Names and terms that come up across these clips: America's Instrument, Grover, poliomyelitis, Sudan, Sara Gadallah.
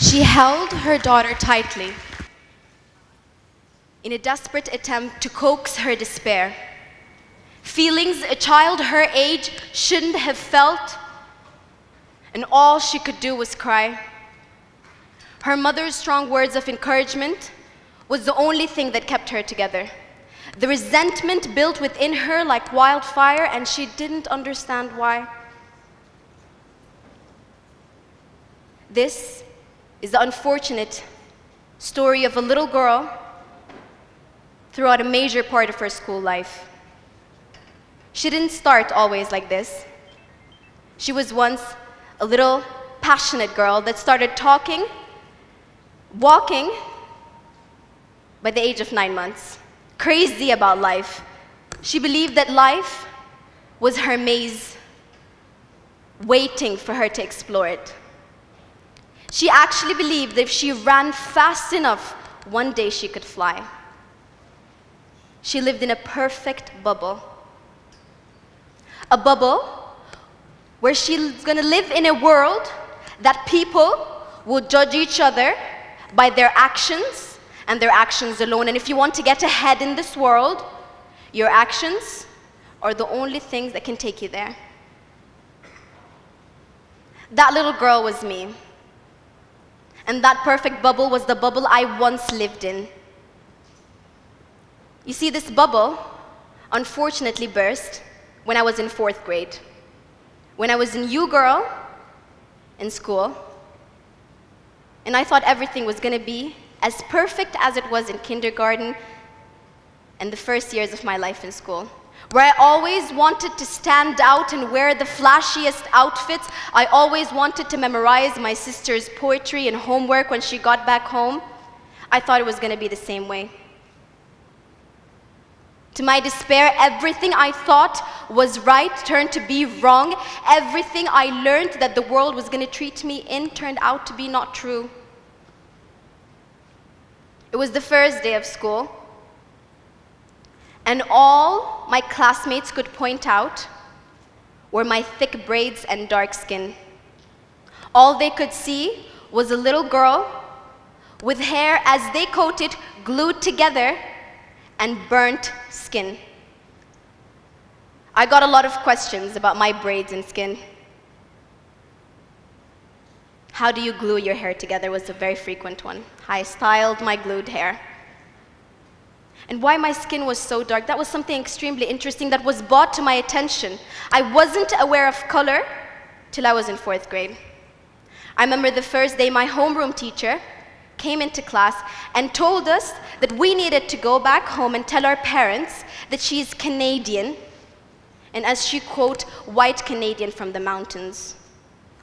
She held her daughter tightly in a desperate attempt to coax her despair. Feelings a child her age shouldn't have felt, and all she could do was cry. Her mother's strong words of encouragement was the only thing that kept her together. The resentment built within her like wildfire, and she didn't understand why. This is the unfortunate story of a little girl throughout a major part of her school life. She didn't start always like this. She was once a little passionate girl that started talking, walking by the age of 9 months, crazy about life. She believed that life was her maze, waiting for her to explore it. She actually believed that if she ran fast enough, one day she could fly. She lived in a perfect bubble. A bubble where she's going to live in a world that people will judge each other by their actions and their actions alone. And if you want to get ahead in this world, your actions are the only things that can take you there. That little girl was me. And that perfect bubble was the bubble I once lived in. You see, this bubble unfortunately burst when I was in 4th grade, when I was a new girl in school, and I thought everything was going to be as perfect as it was in kindergarten and the first years of my life in school, where I always wanted to stand out and wear the flashiest outfits. I always wanted to memorize my sister's poetry and homework when she got back home. I thought it was going to be the same way. To my despair, everything I thought was right turned to be wrong. Everything I learned that the world was going to treat me in turned out to be not true. It was the first day of school, and all my classmates could point out were my thick braids and dark skin. All they could see was a little girl with hair, as they coated, glued together, and burnt skin. I got a lot of questions about my braids and skin. How do you glue your hair together was a very frequent one. I styled my glued hair. And why my skin was so dark, that was something extremely interesting that was brought to my attention. I wasn't aware of color till I was in 4th grade. I remember the first day my homeroom teacher came into class and told us that we needed to go back home and tell our parents that she is Canadian, and as she quote, white Canadian from the mountains.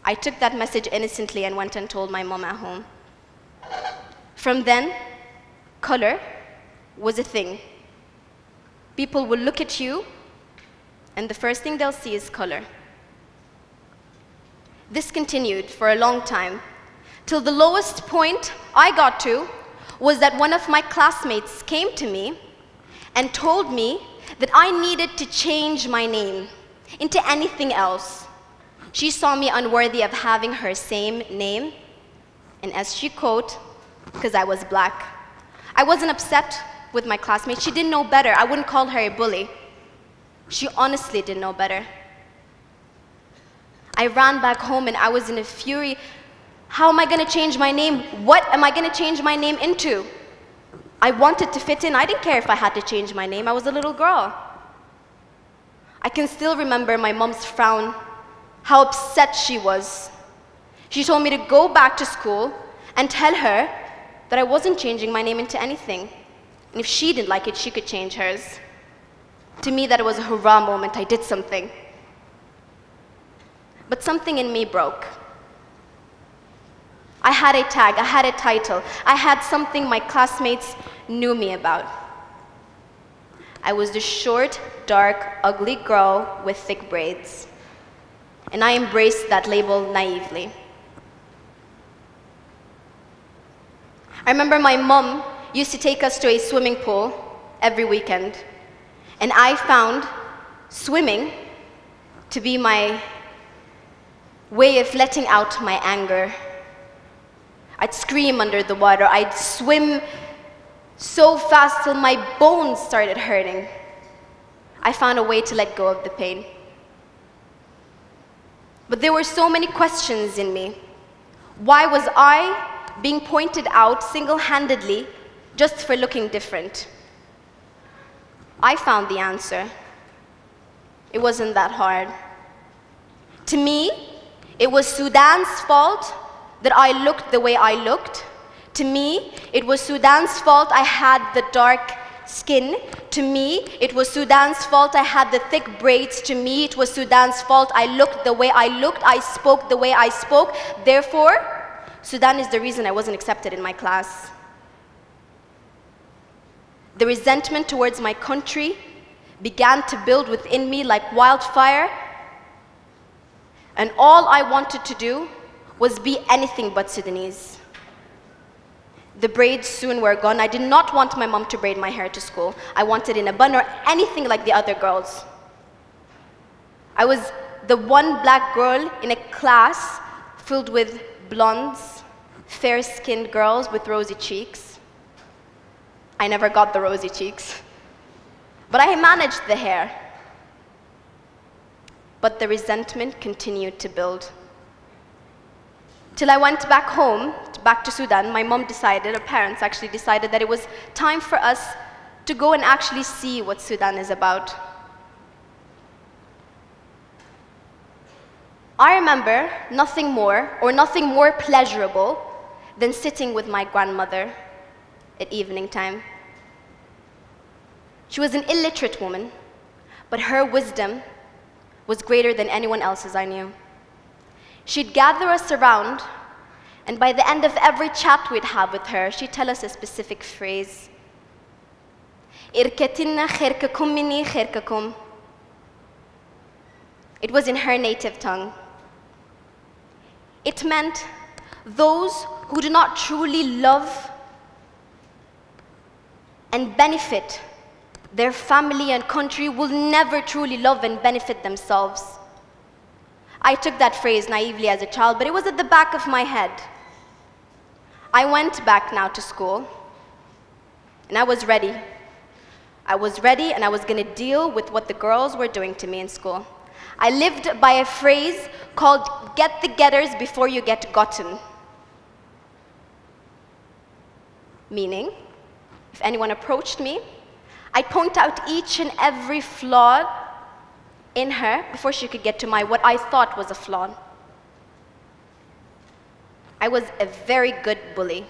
I took that message innocently and went and told my mom at home. From then, color was a thing. People will look at you, and the first thing they'll see is color. This continued for a long time, till the lowest point I got to was that one of my classmates came to me and told me that I needed to change my name into anything else. She saw me unworthy of having her same name, and as she quote, because I was black. I wasn't upset with my classmate. She didn't know better. I wouldn't call her a bully. She honestly didn't know better. I ran back home and I was in a fury. How am I going to change my name? What am I going to change my name into? I wanted to fit in. I didn't care if I had to change my name. I was a little girl. I can still remember my mom's frown, how upset she was. She told me to go back to school and tell her that I wasn't changing my name into anything. And if she didn't like it, she could change hers. To me, that was a hurrah moment. I did something. But something in me broke. I had a tag, I had a title, I had something my classmates knew me about. I was the short, dark, ugly girl with thick braids. And I embraced that label naively. I remember my mom used to take us to a swimming pool every weekend. And I found swimming to be my way of letting out my anger. I'd scream under the water. I'd swim so fast till my bones started hurting. I found a way to let go of the pain. But there were so many questions in me. Why was I being pointed out single-handedly just for looking different? I found the answer. It wasn't that hard. To me, it was Sudan's fault that I looked the way I looked. To me, it was Sudan's fault I had the dark skin. To me, it was Sudan's fault I had the thick braids. To me, it was Sudan's fault I looked the way I looked. I spoke the way I spoke. Therefore, Sudan is the reason I wasn't accepted in my class. The resentment towards my country began to build within me like wildfire, and all I wanted to do was be anything but Sudanese. The braids soon were gone. I did not want my mom to braid my hair to school. I wanted in a bun or anything like the other girls. I was the one black girl in a class filled with blondes, fair-skinned girls with rosy cheeks. I never got the rosy cheeks, but I managed the hair. But the resentment continued to build. Till I went back home, back to Sudan, my mom decided, or parents actually decided, that it was time for us to go and actually see what Sudan is about. I remember nothing more pleasurable than sitting with my grandmother at evening time. She was an illiterate woman, but her wisdom was greater than anyone else's I knew. She'd gather us around, and by the end of every chat we'd have with her, she'd tell us a specific phrase. Irkatinna khirkakum minni khirkakum. It was in her native tongue. It meant, those who do not truly love and benefit their family and country will never truly love and benefit themselves. I took that phrase naively as a child, but it was at the back of my head. I went back now to school, and I was ready. I was ready, and I was going to deal with what the girls were doing to me in school. I lived by a phrase called, get the getters before you get gotten. Meaning, if anyone approached me, I'd point out each and every flaw in her before she could get to what I thought was a flaw. I was a very good bully.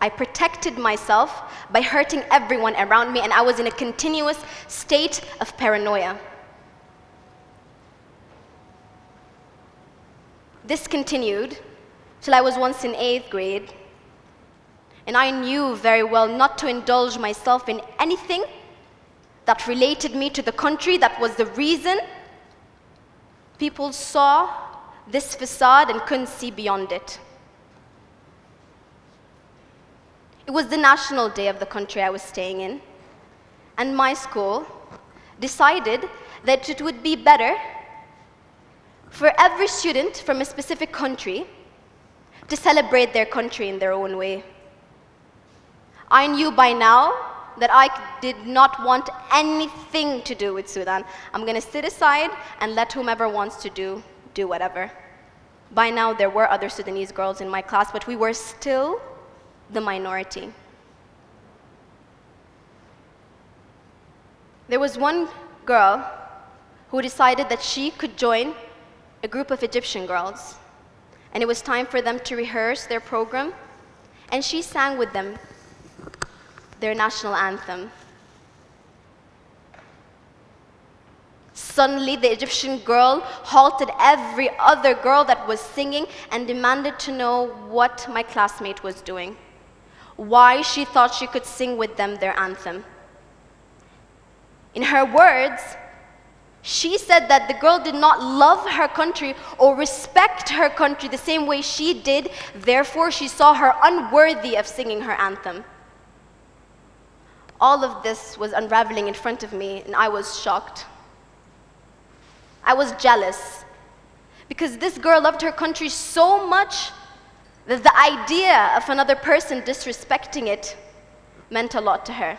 I protected myself by hurting everyone around me, and I was in a continuous state of paranoia. This continued till I was once in 8th grade. And I knew very well not to indulge myself in anything that related me to the country. That was the reason people saw this facade and couldn't see beyond it. It was the national day of the country I was staying in, and my school decided that it would be better for every student from a specific country to celebrate their country in their own way. I knew by now that I did not want anything to do with Sudan. I'm going to sit aside and let whomever wants to do whatever. By now, there were other Sudanese girls in my class, but we were still the minority. There was one girl who decided that she could join a group of Egyptian girls, and it was time for them to rehearse their program, and she sang with them their national anthem. Suddenly, the Egyptian girl halted every other girl that was singing and demanded to know what my classmate was doing, why she thought she could sing with them their anthem. In her words, she said that the girl did not love her country or respect her country the same way she did, therefore she saw her unworthy of singing her anthem. All of this was unraveling in front of me, and I was shocked. I was jealous, because this girl loved her country so much that the idea of another person disrespecting it meant a lot to her.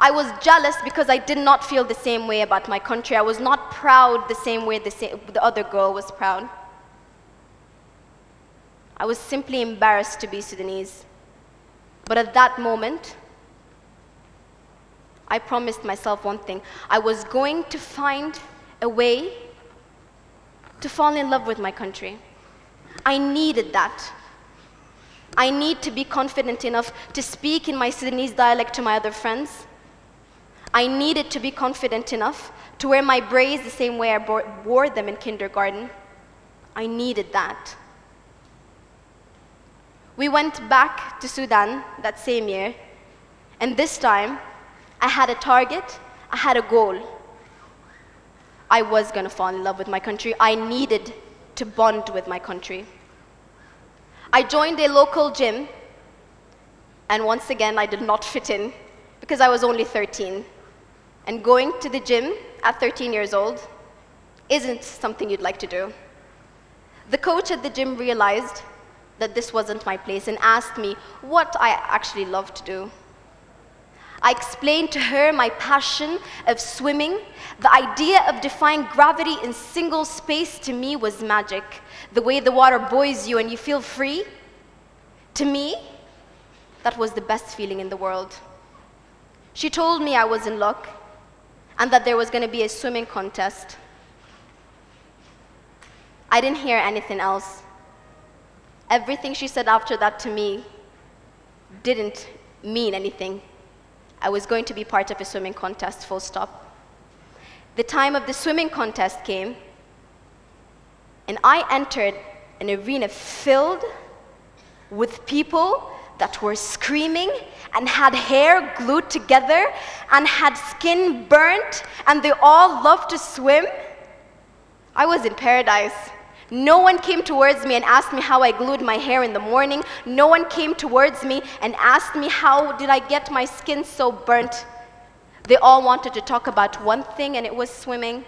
I was jealous because I did not feel the same way about my country. I was not proud the same way the other girl was proud. I was simply embarrassed to be Sudanese. But at that moment, I promised myself one thing. I was going to find a way to fall in love with my country. I needed that. I need to be confident enough to speak in my Sudanese dialect to my other friends. I needed to be confident enough to wear my braids the same way I wore them in kindergarten. I needed that. We went back to Sudan that same year, and this time I had a target, I had a goal. I was going to fall in love with my country. I needed to bond with my country. I joined a local gym, and once again I did not fit in because I was only 13. And going to the gym at 13 years old isn't something you'd like to do. The coach at the gym realized that this wasn't my place and asked me what I actually loved to do. I explained to her my passion of swimming. The idea of defying gravity in single space to me was magic. The way the water buoys you and you feel free, to me, that was the best feeling in the world. She told me I was in luck and that there was going to be a swimming contest. I didn't hear anything else. Everything she said after that to me didn't mean anything. I was going to be part of a swimming contest, full stop. The time of the swimming contest came, and I entered an arena filled with people that were screaming and had hair glued together and had skin burnt, and they all loved to swim. I was in paradise. No one came towards me and asked me how I glued my hair in the morning. No one came towards me and asked me how did I get my skin so burnt. They all wanted to talk about one thing, and it was swimming.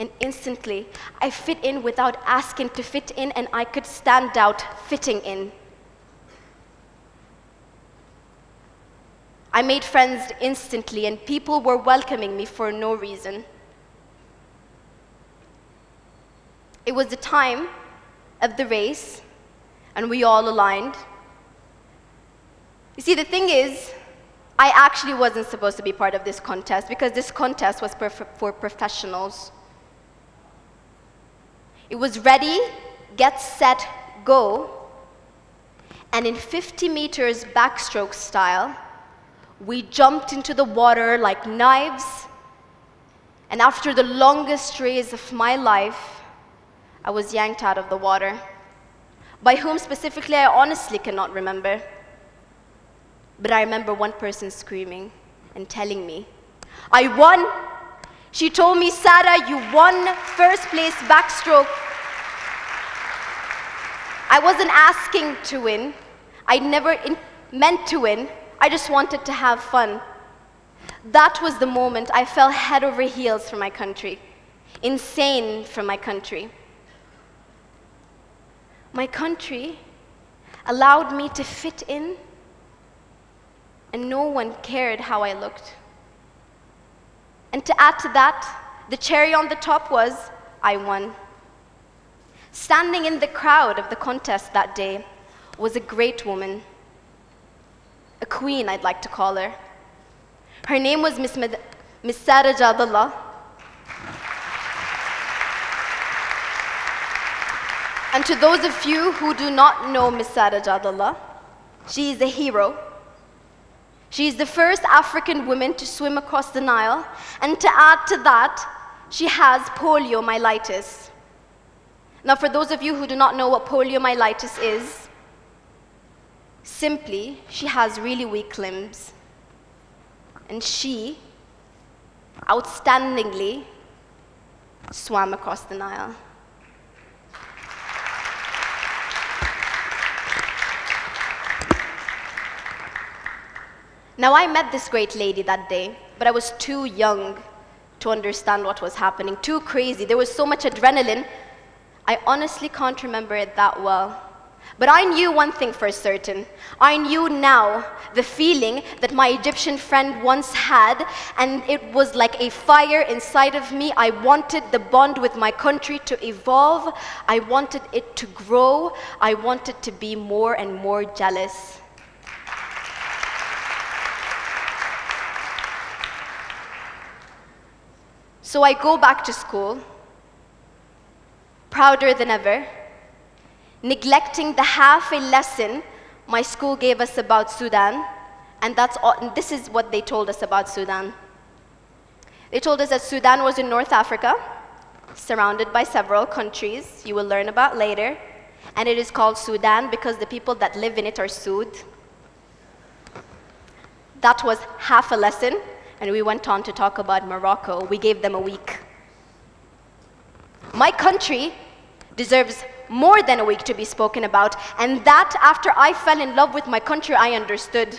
And instantly, I fit in without asking to fit in, and I could stand out fitting in. I made friends instantly, and people were welcoming me for no reason. It was the time of the race, and we all aligned. You see, the thing is, I actually wasn't supposed to be part of this contest because this contest was for professionals. It was ready, get set, go, and in 50 meters backstroke style, we jumped into the water like knives, and after the longest race of my life, I was yanked out of the water. By whom specifically, I honestly cannot remember. But I remember one person screaming and telling me, "I won!" She told me, "Sara, you won first place backstroke." I wasn't asking to win. I never meant to win. I just wanted to have fun. That was the moment I fell head over heels for my country, insane for my country. My country allowed me to fit in, and no one cared how I looked. And to add to that, the cherry on the top was, I won. Standing in the crowd of the contest that day was a great woman, a queen, I'd like to call her. Her name was Miss Sara Gadallah. And to those of you who do not know Miss Sara Gadallah, she is a hero. She is the first African woman to swim across the Nile, and to add to that, she has poliomyelitis. Now, for those of you who do not know what poliomyelitis is, simply, she has really weak limbs. And she, outstandingly, swam across the Nile. Now, I met this great lady that day, but I was too young to understand what was happening, too crazy. There was so much adrenaline, I honestly can't remember it that well. But I knew one thing for certain. I knew now the feeling that my Egyptian friend once had, and it was like a fire inside of me. I wanted the bond with my country to evolve. I wanted it to grow. I wanted to be more and more jealous. So I go back to school, prouder than ever, neglecting the half a lesson my school gave us about Sudan, and that's all, and this is what they told us about Sudan. They told us that Sudan was in North Africa, surrounded by several countries you will learn about later, and it is called Sudan because the people that live in it are Sud. That was half a lesson, and we went on to talk about Morocco. We gave them a week. My country deserves more than a week to be spoken about, and that after I fell in love with my country, I understood.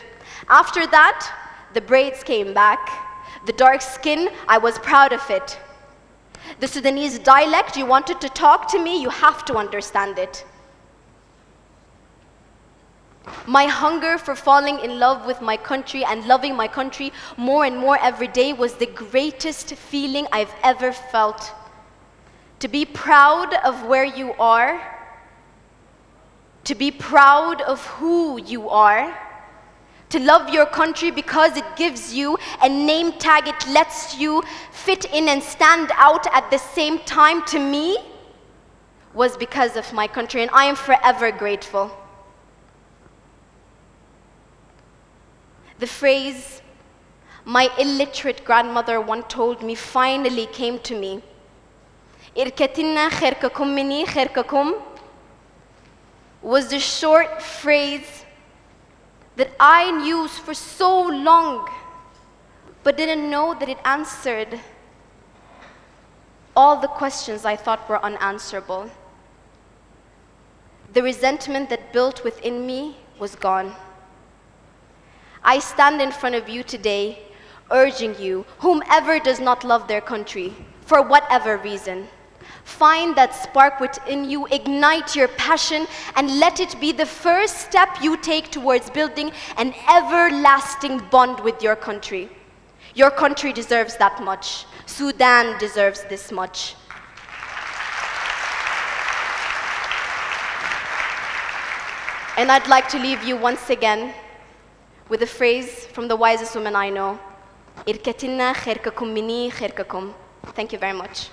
After that, the braids came back. The dark skin, I was proud of it. The Sudanese dialect, you wanted to talk to me, you have to understand it. My hunger for falling in love with my country and loving my country more and more every day was the greatest feeling I've ever felt. To be proud of where you are, to be proud of who you are, to love your country because it gives you a name tag, it lets you fit in and stand out at the same time, to me, was because of my country, and I am forever grateful. The phrase my illiterate grandmother once told me finally came to me. إركتنا خيرككم مني خيرككم was the short phrase that I knew for so long but didn't know that it answered all the questions I thought were unanswerable. The resentment that built within me was gone. I stand in front of you today urging you, whomever does not love their country, for whatever reason, find that spark within you, ignite your passion, and let it be the first step you take towards building an everlasting bond with your country. Your country deserves that much. Sudan deserves this much. And I'd like to leave you once again with a phrase from the wisest woman I know. Irkatilna khairkakum mini khairkakum. Thank you very much.